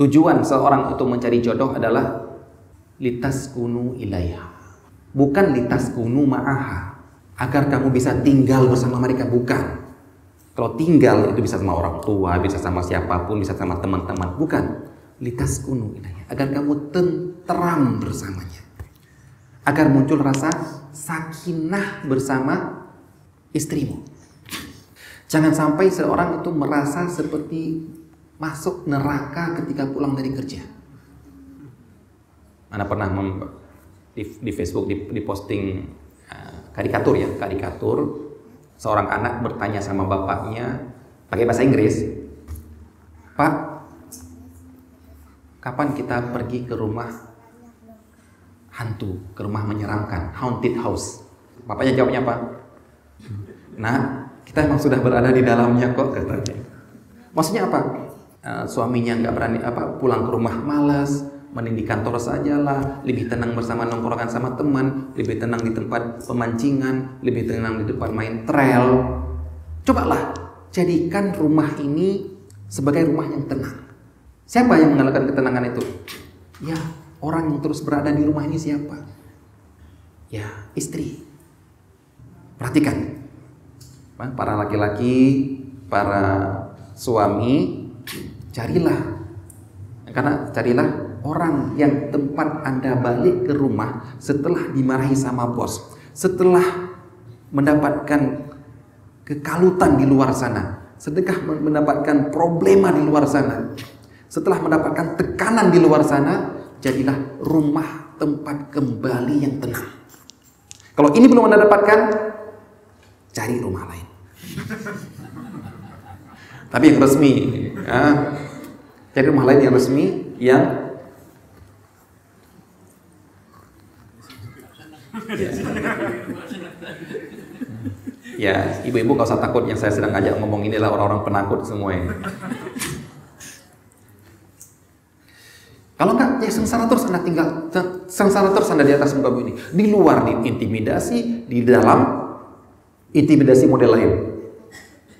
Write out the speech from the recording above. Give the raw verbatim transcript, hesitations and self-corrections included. Tujuan seorang untuk mencari jodoh adalah litaskunu ilaiha, bukan litaskunu ma'aha, agar kamu bisa tinggal bersama mereka, bukan. Kalau tinggal itu bisa sama orang tua, bisa sama siapapun, bisa sama teman-teman, bukan. Litaskunu ilaiha, agar kamu tenteram bersamanya, agar muncul rasa sakinah bersama istrimu. Jangan sampai seorang itu merasa seperti masuk neraka ketika pulang dari kerja. Anda pernah mem- di, di Facebook diposting uh, karikatur ya, karikatur seorang anak bertanya sama bapaknya pakai bahasa Inggris, "Pak, kapan kita pergi ke rumah hantu, ke rumah menyeramkan, haunted house?" Bapaknya jawabnya apa? "Nah, kita memang sudah berada di dalamnya kok," katanya. Maksudnya apa? Uh, suaminya nggak berani apa pulang ke rumah, malas. Mending di kantor sajalah, lebih tenang bersama nongkrongan sama teman, lebih tenang di tempat pemancingan, lebih tenang di tempat main trail. Cobalah jadikan rumah ini sebagai rumah yang tenang. Siapa yang mengalahkan ketenangan itu? Ya, orang yang terus berada di rumah ini siapa? Ya, istri. Perhatikan, para laki-laki, para suami, carilah, karena carilah orang yang tempat Anda balik ke rumah setelah dimarahi sama bos, setelah mendapatkan kekalutan di luar sana, setelah mendapatkan problema di luar sana, setelah mendapatkan tekanan di luar sana, jadilah rumah tempat kembali yang tenang. Kalau ini belum Anda dapatkan, cari rumah lain. Tapi yang resmi, ya. Cari rumah lain yang resmi, yang ya, ya ibu-ibu gak usah takut, yang saya sedang ajak ngomong ini adalah orang-orang penakut semua ini. Kalau enggak, ya sengsara terus Anda tinggal, sengsara terus Anda di atas muka bumi ini. Di luar diintimidasi, di dalam intimidasi model lain.